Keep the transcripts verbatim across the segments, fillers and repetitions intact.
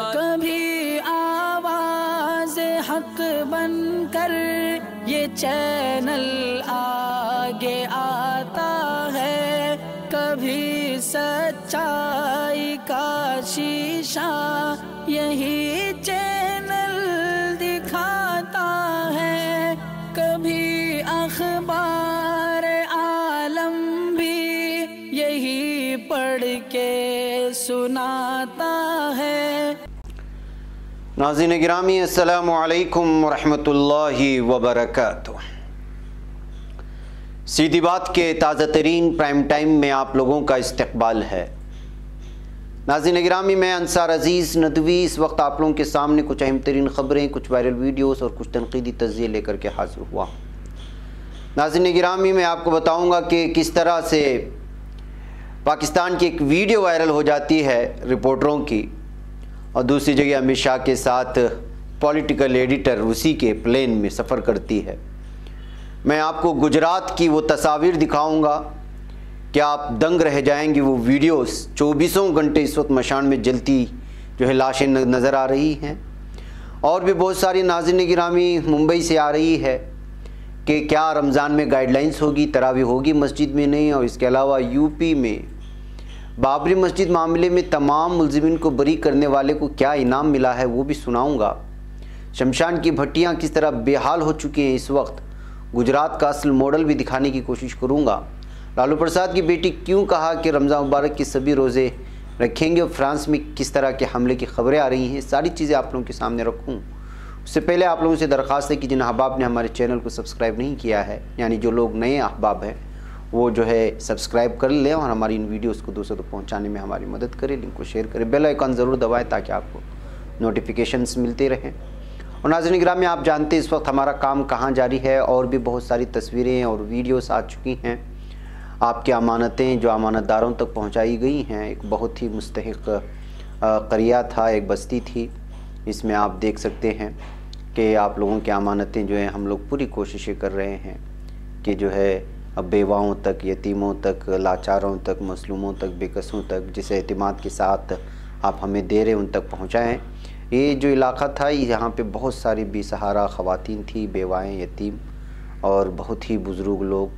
कभी आवाज हक बनकर ये चैनल आगे आता है, कभी सच्चाई का शीशा यही चैनल दिखाता है, कभी अखबार आलम भी यही पढ़ के सुनाता है। नाज़रीन गिरामी अस्सलामु अलैकुम वरहमतुल्लाहि वबरकातुह। सीधी बात के ताज़ा तरीन प्राइम टाइम में आप लोगों का इस्तकबाल है। नाज़रीन गिरामी मैं अंसार अज़ीज़ नदवी इस वक्त आप लोगों के सामने कुछ अहम तरीन ख़बरें, कुछ वायरल वीडियोस और कुछ तनक़ीदी तज़्ज़िये लेकर के हाज़िर हुआ हूँ। नाज़रीन गिरामी मैं आपको बताऊँगा कि किस तरह से पाकिस्तान की एक वीडियो वायरल हो जाती है रिपोर्टरों की, और दूसरी जगह अमित शाह के साथ पॉलिटिकल एडिटर उसी के प्लेन में सफ़र करती है। मैं आपको गुजरात की वो तस्वीर दिखाऊंगा कि आप दंग रह जाएंगे। वो वीडियोस चौबीसों घंटे इस वक्त मशान में जलती जो है लाशें नज़र आ रही हैं, और भी बहुत सारी नाज़रीन गिरामी मुंबई से आ रही है कि क्या रमज़ान में गाइडलाइंस होगी, तरावी होगी मस्जिद में नहीं, और इसके अलावा यूपी में बाबरी मस्जिद मामले में तमाम मुलजिमिन को बरी करने वाले को क्या इनाम मिला है वो भी सुनाऊंगा। शमशान की भट्टियाँ किस तरह बेहाल हो चुकी हैं इस वक्त, गुजरात का असल मॉडल भी दिखाने की कोशिश करूंगा। लालू प्रसाद की बेटी क्यों कहा कि रमज़ान मुबारक के सभी रोज़े रखेंगे, और फ्रांस में किस तरह के हमले की खबरें आ रही हैं, सारी चीज़ें आप लोगों के सामने रखूँ। उससे पहले आप लोगों से दरख्वास्त है कि जिन अहबाब ने हमारे चैनल को सब्सक्राइब नहीं किया है, यानी जो लोग नए अहबाब हैं, वो जो है सब्सक्राइब कर लें और हमारी इन वीडियोस को दूसरों तक तो पहुंचाने में हमारी मदद करें। लिंक को शेयर करें, बेल आइकन ज़रूर दबाएं ताकि आपको नोटिफिकेशंस मिलते रहें। और नाज़रीन गिरामी आप जानते हैं इस वक्त हमारा काम कहाँ जारी है, और भी बहुत सारी तस्वीरें और वीडियोस आ चुकी हैं। आपकी अमानतें जो अमानतदारों तक पहुँचाई गई हैं, एक बहुत ही मुस्तहिक करिया था, एक बस्ती थी, इसमें आप देख सकते हैं कि आप लोगों की अमानतें जो हैं हम लोग पूरी कोशिशें कर रहे हैं कि जो है अब बेवाओं तक, यतीमों तक, लाचारों तक, मसलूमों तक, बेकसों तक, जिसे एतमाद के साथ आप हमें दे रहे उन तक पहुँचाएँ। ये जो इलाक़ा था यहाँ पे बहुत सारी बेसहारा ख़वातीन थी, बेवाएँ, यतीम और बहुत ही बुज़ुर्ग लोग,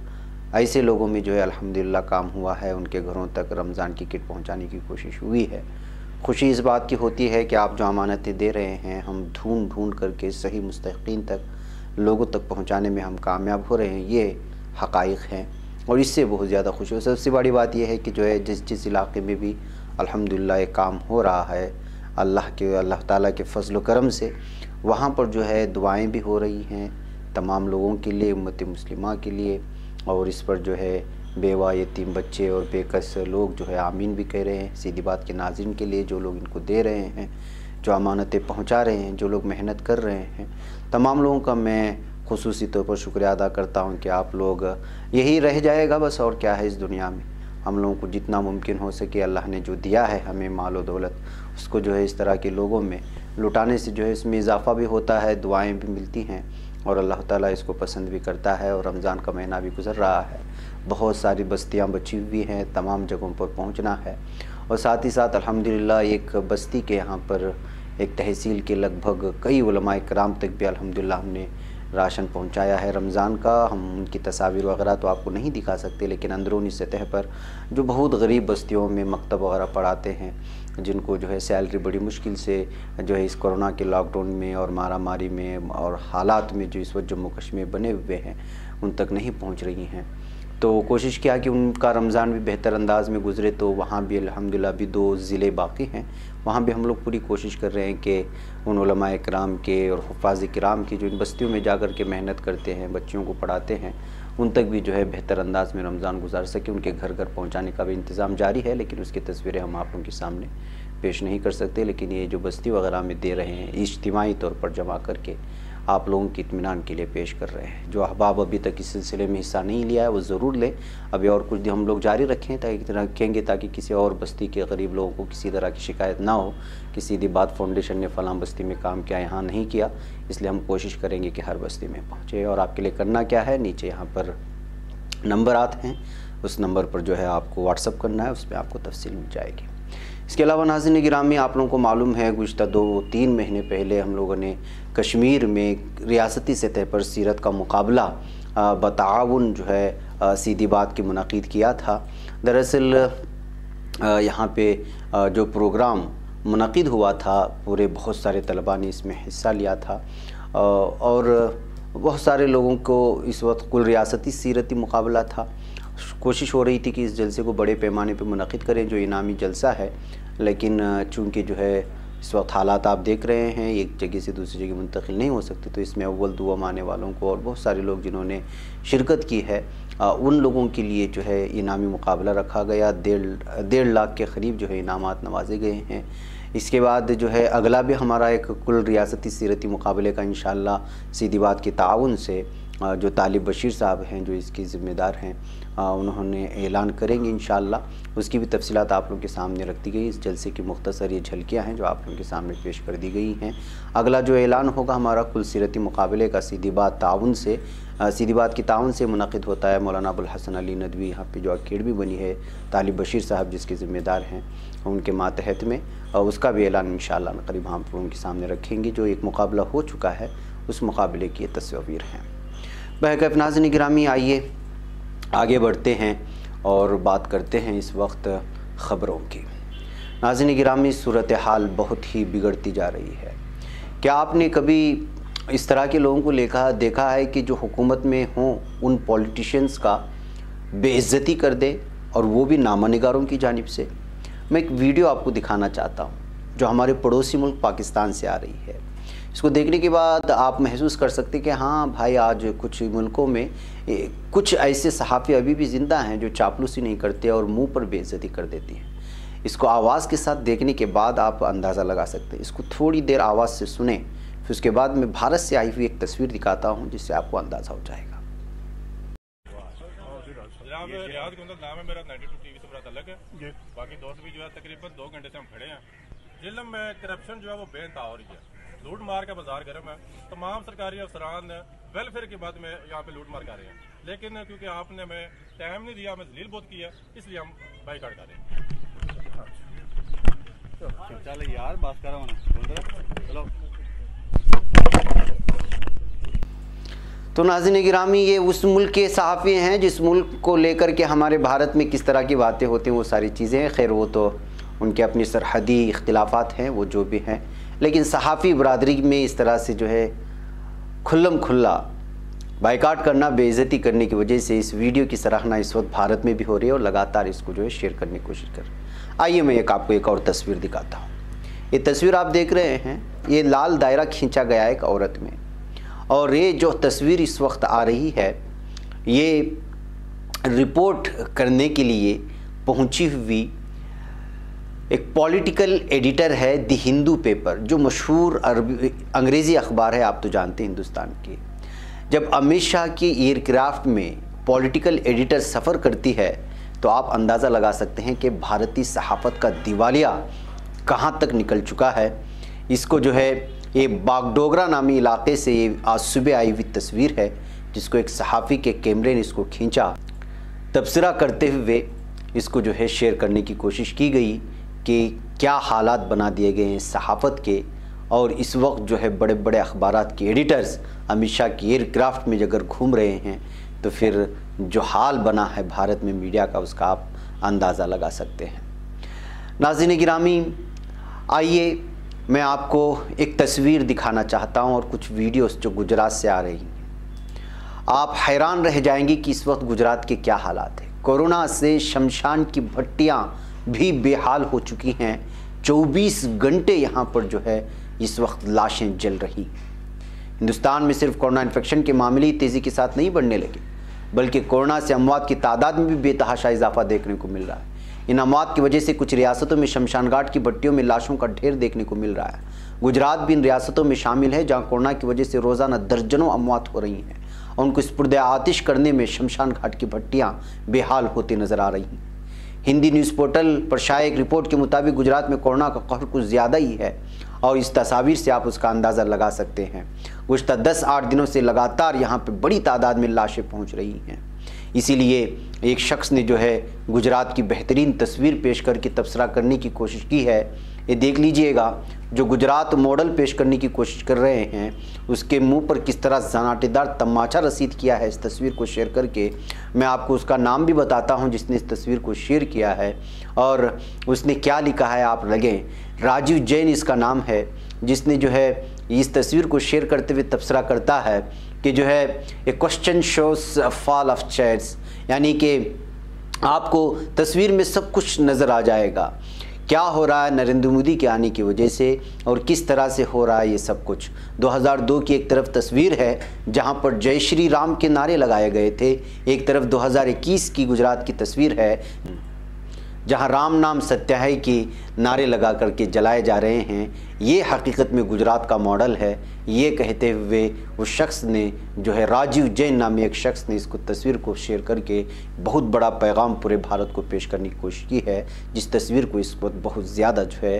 ऐसे लोगों में जो है अल्हम्दुलिल्लाह काम हुआ है, उनके घरों तक रमज़ान की किट पहुँचाने की कोशिश हुई है। खुशी इस बात की होती है कि आप जो अमानतें दे रहे हैं हम ढूँढ ढूँढ करके सही मुस्तहिक़ीन तक, लोगों तक पहुँचाने में हम कामयाब हो रहे हैं, ये हक़ाइक़ हैं और इससे बहुत ज़्यादा खुश हो। सबसे बड़ी बात यह है कि जो है जिस जिस इलाके में भी अल्हम्दुलिल्लाह काम हो रहा है अल्लाह के अल्लाह ताला के फजल व करम से, वहाँ पर जो है दुआएं भी हो रही हैं तमाम लोगों के लिए, उम्मत मुस्लिमा के लिए, और इस पर जो है बेवा, यतीम, बच्चे और बेकस लोग जो है आमीन भी कह रहे हैं। सीधी बात के नाज़रीन के लिए जो लोग इनको दे रहे हैं, जो अमानतें पहुँचा रहे हैं, जो लोग मेहनत कर रहे हैं, तमाम लोगों का मैं खुसूसी तौर पर शुक्रिया अदा करता हूँ कि आप लोग, यही रह जाएगा बस और क्या है इस दुनिया में। हम लोगों को जितना मुमकिन हो सके अल्लाह ने जो दिया है हमें माल और दौलत, उसको जो है इस तरह के लोगों में लुटाने से जो है इसमें इजाफ़ा भी होता है, दुआएं भी मिलती हैं और अल्लाह ताला इसको पसंद भी करता है। और रमज़ान का महीना भी गुजर रहा है, बहुत सारी बस्तियाँ बची हुई हैं, तमाम जगहों पर पहुँचना है, और साथ ही साथ अल्हम्दुलिल्लाह एक बस्ती के यहाँ पर एक तहसील के लगभग कई उलमाए कराम तक भी अल्हम्दुलिल्लाह हमने राशन पहुंचाया है रमज़ान का। हम उनकी तस्वीर वगैरह तो आपको नहीं दिखा सकते, लेकिन अंदरूनी सतह पर जो बहुत गरीब बस्तियों में मकतब वगैरह पढ़ाते हैं, जिनको जो है सैलरी बड़ी मुश्किल से जो है इस कोरोना के लॉकडाउन में और मारामारी में और हालात में जो इस वक्त जम्मू कश्मीर बने हुए हैं उन तक नहीं पहुँच रही हैं, तो कोशिश किया कि उनका रमज़ान भी बेहतर अंदाज में गुजरे। तो वहाँ भी अल्हम्दुलिल्लाह भी दो ज़िले बाकी हैं, वहाँ भी हम लोग पूरी कोशिश कर रहे हैं कि उन उलमाए कराम के और हुफ़ाज़ कराम की जो इन बस्तियों में जाकर के मेहनत करते हैं, बच्चियों को पढ़ाते हैं, उन तक भी जो है बेहतर अंदाज में रमज़ान गुजार सके। उनके घर घर पहुँचाने का भी इंतज़ाम जारी है, लेकिन उसकी तस्वीरें हम आप लोगों के सामने पेश नहीं कर सकते। लेकिन ये जो बस्ती वगैरह में दे रहे हैं इज्तिमाई तौर पर जमा करके आप लोगों के इत्मीनान के लिए पेश कर रहे हैं। जो अहबाब अभी तक इस सिलसिले में हिस्सा नहीं लिया है वो ज़रूर लें, अभी और कुछ दिन हम लोग जारी रखें ताकि रखेंगे ताकि किसी और बस्ती के गरीब लोगों को किसी तरह की शिकायत ना हो कि सीधी बात फाउंडेशन ने फलां बस्ती में काम किया, यहाँ नहीं किया, इसलिए हम कोशिश करेंगे कि हर बस्ती में पहुँचे। और आपके लिए करना क्या है, नीचे यहाँ पर नंबर आते हैं, उस नंबर पर जो है आपको व्हाट्सअप करना है, उस पर आपको तफसील मिल जाएगी। इसके अलावा नाज़रीन किराम में आप लोगों को मालूम है गुज़श्ता दो तीन महीने पहले हम लोगों ने कश्मीर में रियासती सतह पर सीरत का मुकाबला बताउन जो है सीधी बात के मुनाकिद किया था। दरअसल यहाँ पे जो प्रोग्राम मुनाकिद हुआ था पूरे बहुत सारे तलबा ने इसमें हिस्सा लिया था और बहुत सारे लोगों को इस वक्त कुल रियासती सीरती मुकाबला था। कोशिश हो रही थी कि इस जलसे को बड़े पैमाने पे मुनाकिद करें जो इनामी जलसा है, लेकिन चूँकि जो है इस वक्त हालात आप देख रहे हैं एक जगह से दूसरी जगह मुंतकिल नहीं हो सकती, तो इसमें अव्वल दुआम आने वालों को और बहुत सारे लोग जिन्होंने शिरकत की है आ, उन लोगों के लिए जो है इनामी मुकाबला रखा गया। डेढ़ डेढ़ लाख के करीब जो है इनामात नवाजे गए हैं। इसके बाद जो है अगला भी हमारा एक कुल रियासती सीरती मुकाबले का इंशाअल्लाह सीधी बात के ताउन से जो तालिब बशीर साहब हैं जो इसकी ज़िम्मेदार हैं उन्होंने ऐलान करेंगे इंशाअल्लाह। उसकी भी तफसीलात आप लोगों के सामने रख दी गई। इस जलसे की मुख्तसर ये झलकियाँ हैं जो आप लोगों के सामने पेश कर दी गई हैं। अगला जो ऐलान होगा हमारा कुल सीरती मुकाबले का सीधी बात ताउन से सीधी बात की ताउन से मुनाकिद होता है। मौलाना अबुल हसन अली नदवी यहाँ पे जो अकेडमी बनी है तालिब बशीर साहब जिसके ज़िम्मेदार हैं उनके मातहत में, उसका भी ऐलान इंशाअल्लाह करीब हम लोगों के सामने रखेंगे। जो एक मुकाबला हो चुका है उस मुकाबले की तस्वीर हैं। बहरहाल नाज़रीन गिरामी आइए आगे बढ़ते हैं और बात करते हैं इस वक्त ख़बरों की। नाज़रीन गिरामी सूरत हाल बहुत ही बिगड़ती जा रही है। क्या आपने कभी इस तरह के लोगों को लेखा देखा है कि जो हुकूमत में हों उन पॉलिटिशियंस का बेइज्जती कर दे और वो भी नामा निगारों की जानिब से? मैं एक वीडियो आपको दिखाना चाहता हूँ जो हमारे पड़ोसी मुल्क पाकिस्तान से आ रही है। इसको देखने के बाद आप महसूस कर सकते कि हाँ भाई आज कुछ मुल्कों में कुछ ऐसे सहाफ़ी अभी भी ज़िंदा हैं जो चापलूसी नहीं करते और मुंह पर बेइज्जती कर देती हैं। इसको आवाज़ के साथ देखने के बाद आप अंदाज़ा लगा सकते हैं। इसको थोड़ी देर आवाज़ से सुने फिर उसके बाद मैं भारत से आई हुई एक तस्वीर दिखाता हूँ जिससे आपको अंदाज़ा हो जाएगा। लूट मार का बाजार गर्म है। तमाम सरकारी अफसरान वेलफेयर की बात में यहाँ पे लूट मार कर रहे हैं, लेकिन क्योंकि आपने हमें टाइम नहीं दिया, हमें जलील बहुत किया, इसलिए हम बाइकाट कर रहे हैं। चलो यार बात कर रहा हूँ, चलो। तो नाज़रीन गिरामी ये उस मुल्क के सहाफ़ी हैं जिस मुल्क को लेकर के हमारे भारत में किस तरह की बातें होती हैं वो सारी चीज़ें। खैर वो तो उनके अपने सरहदी इख्तिलाफ़ात हैं, वो जो भी हैं, लेकिन सहाफ़ी बरादरी में इस तरह से जो है खुल्लम खुल्ला बाइकाट करना बेइज्जती करने की वजह से इस वीडियो की सराहना इस वक्त भारत में भी हो रही है और लगातार इसको जो है शेयर करने की कोशिश कर। आइए मैं एक आपको एक और तस्वीर दिखाता हूँ। ये तस्वीर आप देख रहे हैं, ये लाल दायरा खींचा गया एक औरत में और ये जो तस्वीर इस वक्त आ रही है ये रिपोर्ट करने के लिए पहुँची हुई एक पॉलिटिकल एडिटर है द हिंदू पेपर जो मशहूर अरबी अंग्रेज़ी अखबार है, आप तो जानते हैं हिंदुस्तान की। जब अमित शाह की एयरक्राफ्ट में पॉलिटिकल एडिटर सफ़र करती है तो आप अंदाज़ा लगा सकते हैं कि भारतीय सहाफ़त का दिवालिया कहाँ तक निकल चुका है। इसको जो है ये बागडोगरा नामी इलाके से ये आज सुबह आई हुई तस्वीर है जिसको एक सहाफ़ी के कैमरे ने इसको खींचा। तबसरा करते हुए इसको जो है शेयर करने की कोशिश की गई कि क्या हालात बना दिए गए हैं सहाफ़त के, और इस वक्त जो है बड़े बड़े अखबारात के एडिटर्स अमित शाह की एयरक्राफ्ट में अगर घूम रहे हैं तो फिर जो हाल बना है भारत में मीडिया का उसका आप अंदाज़ा लगा सकते हैं। नाज़रीन गिरामी आइए मैं आपको एक तस्वीर दिखाना चाहता हूं और कुछ वीडियोस जो गुजरात से आ रही हैं। आप हैरान रह जाएंगे कि इस वक्त गुजरात के क्या हालात हैं। कोरोना से शमशान की भट्टियाँ भी बेहाल हो चुकी हैं। चौबीस घंटे यहाँ पर जो है इस वक्त लाशें जल रही। हिंदुस्तान में सिर्फ कोरोना इन्फेक्शन के मामले तेज़ी के साथ नहीं बढ़ने लगे बल्कि कोरोना से अमवात की तादाद में भी बेतहाशा इजाफा देखने को मिल रहा है। इन अमवात की वजह से कुछ रियासतों में शमशान घाट की भट्टियों में लाशों का ढेर देखने को मिल रहा है। गुजरात भी इन रियासतों में शामिल है जहाँ कोरोना की वजह से रोज़ाना दर्जनों अमवात हो रही हैं और उनको स्पर्द आतिश करने में शमशान घाट की भट्टियाँ बेहाल होती नज़र आ रही हैं। हिंदी न्यूज़ पोर्टल पर शाये एक रिपोर्ट के मुताबिक गुजरात में कोरोना का कहर कुछ ज़्यादा ही है और इस तस्वीर से आप उसका अंदाज़ा लगा सकते हैं। गुज़श्ता दस आठ दिनों से लगातार यहाँ पर बड़ी तादाद में लाशें पहुँच रही हैं। इसीलिए एक शख्स ने जो है गुजरात की बेहतरीन तस्वीर पेश करके तबसरा करने की कोशिश की है। ये देख लीजिएगा, जो गुजरात मॉडल पेश करने की कोशिश कर रहे हैं उसके मुंह पर किस तरह जनाटेदार तमाचा रसीद किया है। इस तस्वीर को शेयर करके मैं आपको उसका नाम भी बताता हूं जिसने इस तस्वीर को शेयर किया है, और उसने क्या लिखा है आप लगें। राजीव जैन इसका नाम है जिसने जो है इस तस्वीर को शेयर करते हुए तबसरा करता है कि जो है a question shows fall of chairs, यानी कि आपको तस्वीर में सब कुछ नज़र आ जाएगा क्या हो रहा है नरेंद्र मोदी के आने की वजह से और किस तरह से हो रहा है ये सब कुछ। दो हज़ार दो की एक तरफ तस्वीर है जहां पर जय श्री राम के नारे लगाए गए थे, एक तरफ दो हज़ार इक्कीस की गुजरात की तस्वीर है जहां राम नाम सत्य है कि नारे लगा करके जलाए जा रहे हैं। ये हकीकत में गुजरात का मॉडल है, ये कहते हुए उस शख्स ने जो है राजीव जैन नामी एक शख्स ने इसको तस्वीर को शेयर करके बहुत बड़ा पैगाम पूरे भारत को पेश करने की कोशिश की है, जिस तस्वीर को इस वक्त बहुत ज़्यादा जो है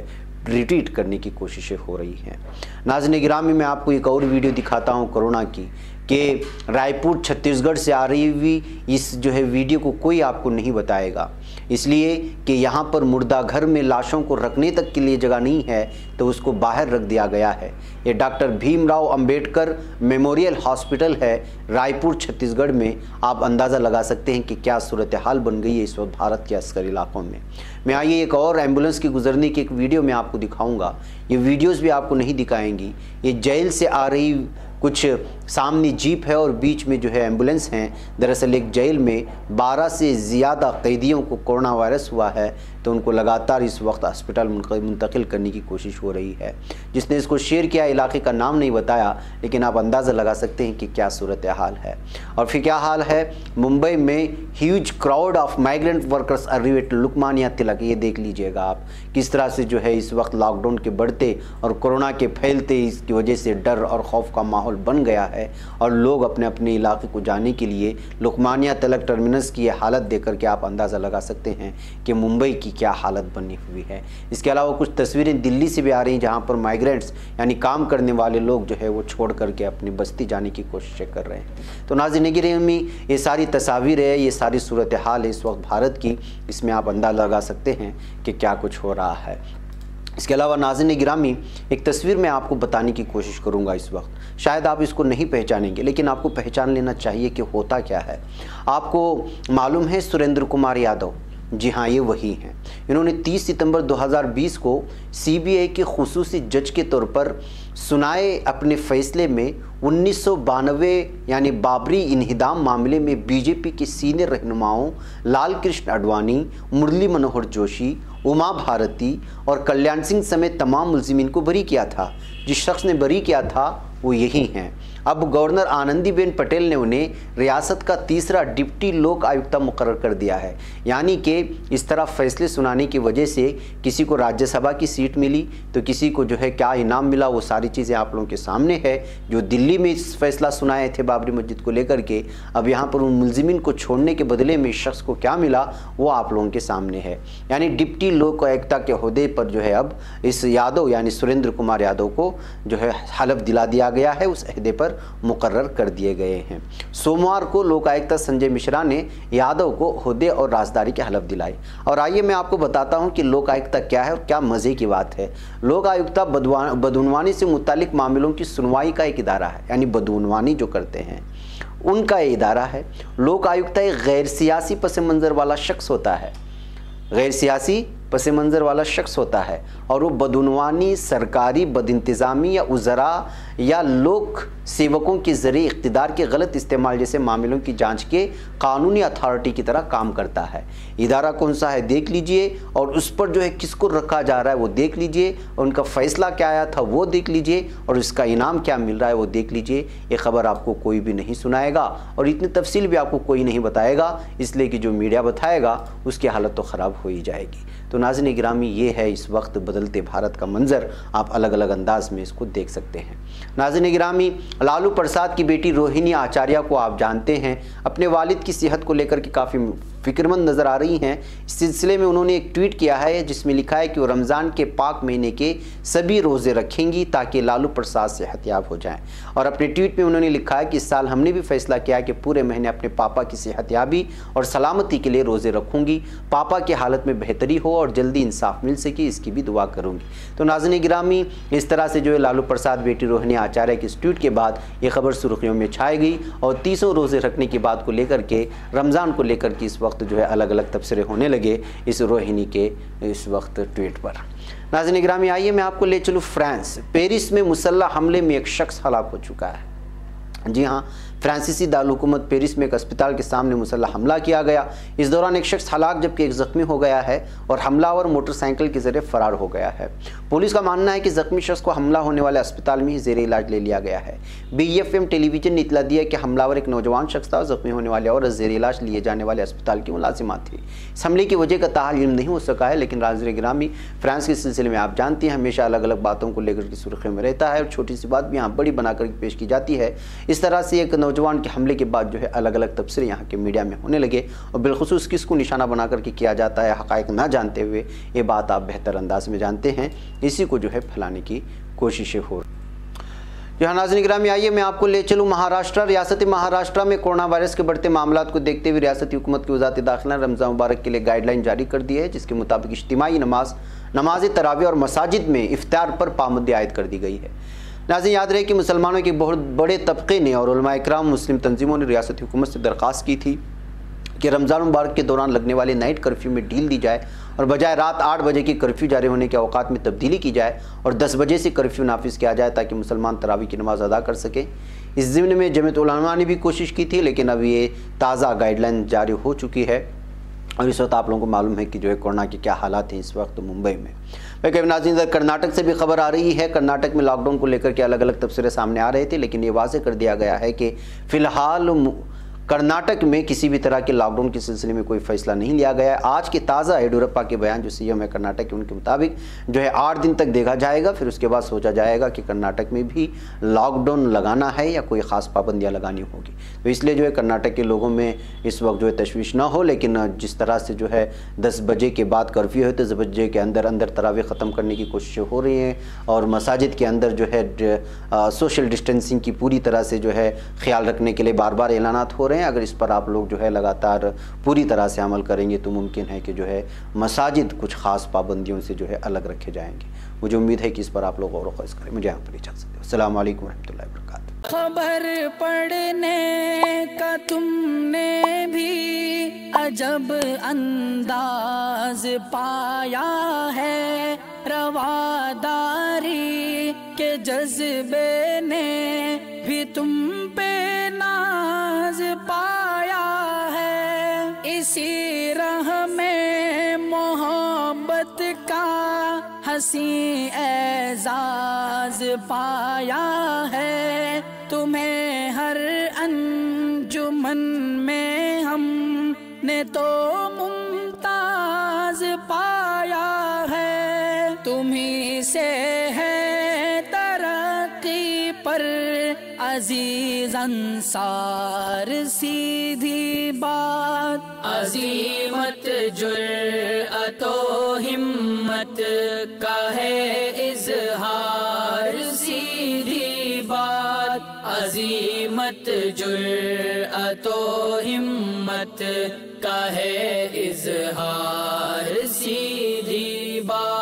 रिट्वीट करने की कोशिशें हो रही हैं। नाज़रीन गिरामी, मैं आपको एक और वीडियो दिखाता हूँ कोरोना की, कि रायपुर छत्तीसगढ़ से आ रही हुई इस जो है वीडियो को कोई आपको नहीं बताएगा, इसलिए कि यहाँ पर मुर्दा घर में लाशों को रखने तक के लिए जगह नहीं है तो उसको बाहर रख दिया गया है। ये doctor Bhimrao Ambedkar memorial hospital है रायपुर छत्तीसगढ़ में। आप अंदाज़ा लगा सकते हैं कि क्या सूरत हाल बन गई है इस वक्त भारत के अस्करी इलाकों में। मैं आइए एक और एम्बुलेंस की गुजरने की एक वीडियो में आपको दिखाऊँगा, ये वीडियोज़ भी आपको नहीं दिखाएंगी। ये जेल से आ रही कुछ सामने जीप है और बीच में जो है एम्बुलेंस हैं। दरअसल एक जेल में बारह से ज़्यादा कैदियों को कोरोना वायरस हुआ है तो उनको लगातार इस वक्त हॉस्पिटल मुंतकिल करने की कोशिश हो रही है। जिसने इसको शेयर किया इलाके का नाम नहीं बताया, लेकिन आप अंदाज़ा लगा सकते हैं कि क्या सूरत हाल है। और फिर क्या हाल है मुंबई में, huge crowd of migrant workers arrive at Lokmanya Tilak. ये देख लीजिएगा आप किस तरह से जो है इस वक्त लॉकडाउन के बढ़ते और कोरोना के फैलते इसकी वजह से डर और खौफ का माहौल बन गया है और लोग अपने अपने इलाके को जाने के लिए लुकमानिया तिलक टर्मिनस की ये हालत देख करके आप अंदाज़ा लगा सकते हैं कि मुंबई की क्या हालत बनी हुई है। इसके अलावा कुछ तस्वीरें दिल्ली से भी आ रही हैं जहाँ पर माइग्रेंट्स यानी काम करने वाले लोग जो है वो छोड़ करके अपनी बस्ती जाने की कोशिशें कर रहे हैं। तो नाज़रीन गिरामी, ये सारी तस्वीरें है, ये सारी सूरत हाल है इस वक्त भारत की, इसमें आप अंदाज़ा लगा सकते हैं कि क्या कुछ हो रहा है। इसके अलावा नाज़रीन गिरामी, एक तस्वीर मैं आपको बताने की कोशिश करूंगा इस वक्त, शायद आप इसको नहीं पहचानेंगे लेकिन आपको पहचान लेना चाहिए कि होता क्या है। आपको मालूम है सुरेंद्र कुमार यादव, जी हाँ ये वही हैं। इन्होंने तीस सितंबर दो हज़ार बीस को सीबीआई के खुसूसी जज के तौर पर सुनाए अपने फैसले में उन्नीस सौ बानवे यानी बाबरी इन्हिदाम मामले में बीजेपी के सीनियर रहनुमाओं लाल कृष्ण अडवाणी, मुरली मनोहर जोशी, उमा भारती और कल्याण सिंह समेत तमाम मुलजिमीन को बरी किया था। जिस शख्स ने बरी किया था वो यही हैं। अब गवर्नर आनंदी बेन पटेल ने उन्हें रियासत का तीसरा डिप्टी लोक आयुक्ता मुकर्रर कर दिया है। यानी कि इस तरह फैसले सुनाने की वजह से किसी को राज्यसभा की सीट मिली तो किसी को जो है क्या इनाम मिला, वो सारी चीज़ें आप लोगों के सामने है। जो दिल्ली में इस फैसला सुनाए थे बाबरी मस्जिद को लेकर के, अब यहाँ पर उन मुलजिमिन को छोड़ने के बदले में इस शख्स को क्या मिला वो आप लोगों के सामने है। यानी डिप्टी लोक आयुक्ता के अहदे पर जो है अब इस यादव यानी सुरेंद्र कुमार यादव को जो है हलफ दिला दिया गया है, उस अहदे पर मुकर्रर कर दिए गए हैं। सोमवार को लोकायुक्त संजय मिश्रा ने यादव को ओहदे और राजदारी के हलफ दिलाए। और आइए मैं आपको बताता हूं कि लोकायुक्त क्या है और क्या मज़े की बात है। लोकायुक्त बदउनवानी से मुतालिक मामलों की सुनवाई का एक इदारा है, यानी बदउनवानी जो करते हैं उनका ये इदारा है। लोकायुक्त एक गैर सियासी पस मंज़र वाला शख्स होता है, गैर सियासी पस मंज़र वाला शख्स होता है और वो बदउनवानी, सरकारी बदइंतज़ामी या उज़रा या लोक सेवकों के ज़रिए इक़्तिदार के गलत इस्तेमाल जैसे मामलों की जांच के कानूनी अथॉरिटी की तरह काम करता है। इदारा कौन सा है देख लीजिए, और उस पर जो है किसको रखा जा रहा है वो देख लीजिए, उनका फ़ैसला क्या आया था वो देख लीजिए और इसका इनाम क्या मिल रहा है वो देख लीजिए। ये खबर आपको कोई भी नहीं सुनाएगा और इतनी तफसील भी आपको कोई नहीं बताएगा, इसलिए कि जो मीडिया बताएगा उसकी हालत तो ख़राब हो ही जाएगी। तो नाज़रीन गिरामी, ये है इस वक्त बदलते भारत का मंज़र, आप अलग अलग अंदाज में इसको देख सकते हैं। नाज़रीन गिरामी, लालू प्रसाद की बेटी रोहिणी आचार्य को आप जानते हैं, अपने वालिद की सेहत को लेकर के काफ़ी फिक्रमंद नज़र आ रही हैं। इस सिलसिले में उन्होंने एक ट्वीट किया है जिसमें लिखा है कि वो रमज़ान के पाक महीने के सभी रोज़े रखेंगी ताकि लालू प्रसाद सेहतयाब हो जाएं। और अपने ट्वीट में उन्होंने लिखा है कि इस साल हमने भी फैसला किया कि पूरे महीने अपने पापा की सेहतयाबी और सलामती के लिए रोज़े रखूँगी, पापा की हालत में बेहतरी हो और जल्दी इंसाफ मिल सके इसकी भी दुआ करूँगी। तो नाज़रीन गिरामी, इस तरह से जो है लालू प्रसाद बेटी रोहिणी आचार्य के इस ट्वीट के बाद ये खबर सुर्खियों में छाई गई और तीसों रोज़े रखने की बात को लेकर के, रमज़ान को लेकर के इस वक्त जो है अलग अलग तबसरे होने लगे इस रोहिणी के इस वक्त ट्वीट पर। नाज़रीन गिरामी, आइए मैं आपको ले चलूँ फ्रांस। पेरिस में मुसल्ला हमले में एक शख्स हलाक हो चुका है। जी हाँ, फ्रांसीसी दारकूमत पेरिस में एक अस्पताल के सामने मुसल्ला हमला किया गया। इस दौरान एक शख्स हलाक जबकि एक ज़ख्मी हो गया है और हमलावर मोटरसाइकिल के जरिए फ़रार हो गया है। पुलिस का मानना है कि ज़ख्मी शख्स को हमला होने वाले अस्पताल में ही जेर इलाज ले लिया गया है। बी एफ एम टेलीविज़न ने इतला दिया कि हमलावर एक नौजवान शख्स था और ज़ख्मी होने वाले और जेर इलाज लिए जाने वाले अस्पताल की मुलाजिमात थी। इस हमले की वजह का ताहल इल्म नहीं हो सका है, लेकिन नाज़रीन गिरामी, फ्रांस के सिलसिले में आप जानती हैं हमेशा अलग अलग बातों को लेकर के सुर्खियों में रहता है और छोटी सी बात भी यहाँ बड़ी बनाकर पेश की जाती है। इस तरह से एक नौजवान के हमले के बाद जो है अलग अलग तबसरे यहाँ के मीडिया में होने लगे और बिलखुसूस किसको निशाना बना करके किया जाता है हक़ाइक़ ना जानते हुए, ये बात आप बेहतर अंदाज में जानते हैं, इसी को जो है फैलाने की कोशिशें हो रही। यहाँ नाज़रीन गिरामी, आइए मैं आपको ले चलूँ महाराष्ट्र। रियासत महाराष्ट्र में कोरोना वायरस के बढ़ते मामला को देखते हुए रियासती हुकूमत की वज़ारत दाखिला ने रमज़ान मुबारक के लिए गाइडलाइन जारी कर दी है, जिसके मुताबिक इज्तिमाई नमाज, नमाज तरावी और मसाजिद में इफ्तार पर पाबंदी आयद कर दी गई है। नाज़रीन याद रहे कि मुसलमानों के बहुत बड़े तबके ने और उलमा इकराम मुस्लिम तंजीमों ने रियासती हुकूमत से दरख्वास्त की थी कि रमज़ान मुबारक के दौरान लगने वाले नाइट कर्फ्यू में ढील दी जाए और बजाय रात आठ बजे की कर्फ्यू जारी होने के अवकात में तब्दीली की जाए और दस बजे से कर्फ्यू नाफिज किया जाए ताकि मुसलमान तरावी की नमाज़ अदा कर सकें। इस ज़िम्न में जमीयत उलमा ने भी कोशिश की थी, लेकिन अब ये ताज़ा गाइडलाइन जारी हो चुकी है और इस वक्त आप लोगों को मालूम है कि जो है कोरोना के क्या हालात हैं इस वक्त मुंबई में। भाई कभी नाज़रीन, कर्नाटक से भी खबर आ रही है। कर्नाटक में लॉकडाउन को लेकर के अलग अलग तबसरे सामने आ रहे थे, लेकिन ये वाज़ेह कर दिया गया है कि फ़िलहाल कर्नाटक में किसी भी तरह के लॉकडाउन के सिलसिले में कोई फैसला नहीं लिया गया है। आज के ताज़ा येडियूरप्पा के बयान जो सी एम है कर्नाटक के, उनके मुताबिक जो है आठ दिन तक देखा जाएगा, फिर उसके बाद सोचा जाएगा कि कर्नाटक में भी लॉकडाउन लगाना है या कोई ख़ास पाबंदियां लगानी होगी। तो इसलिए जो है कर्नाटक के लोगों में इस वक्त जो है तशवीश ना हो, लेकिन जिस तरह से जो है दस बजे के बाद कर्फ्यू है तो दस बजे के अंदर अंदर तरावी ख़त्म करने की कोशिशें हो रही हैं और मसाजिद के अंदर जो है सोशल डिस्टेंसिंग की पूरी तरह से जो है ख्याल रखने के लिए बार बार ऐलानात हो रहे हैं। अगर इस पर आप लोग जो है लगातार पूरी तरह से अमल करेंगे तो मुमकिन है कि जो है मसाजिद कुछ ख़ास पाबंदियों से जो है अलग रखे जाएंगे। मुझे उम्मीद है कि इस पर आप लोग गौर व ख्याल करें। मुझे यहाँ पर इजाज़त दें। अस्सलाम वालेकुम रहमतुल्लाहि व बरकातहू। खबर पढ़ने का तुमने भी अजब अंदाज पाया है, रवादारी के जज्बे ने भी तुम पे नाज पाया है। इसी राह में मोहब्बत का हसी एजाज पाया है। तुम्हें हर अंजुमन में हमने तो मुमताज पाया है। तुम्ही से है तरक्की पर अजीज अंसार सीधी बात, अजीमत जुर्अतो हिम्मत का है इजहार। सीधी बात, अजीमत जुर्अतो हिम्मत का है इजहार। सीधी बात।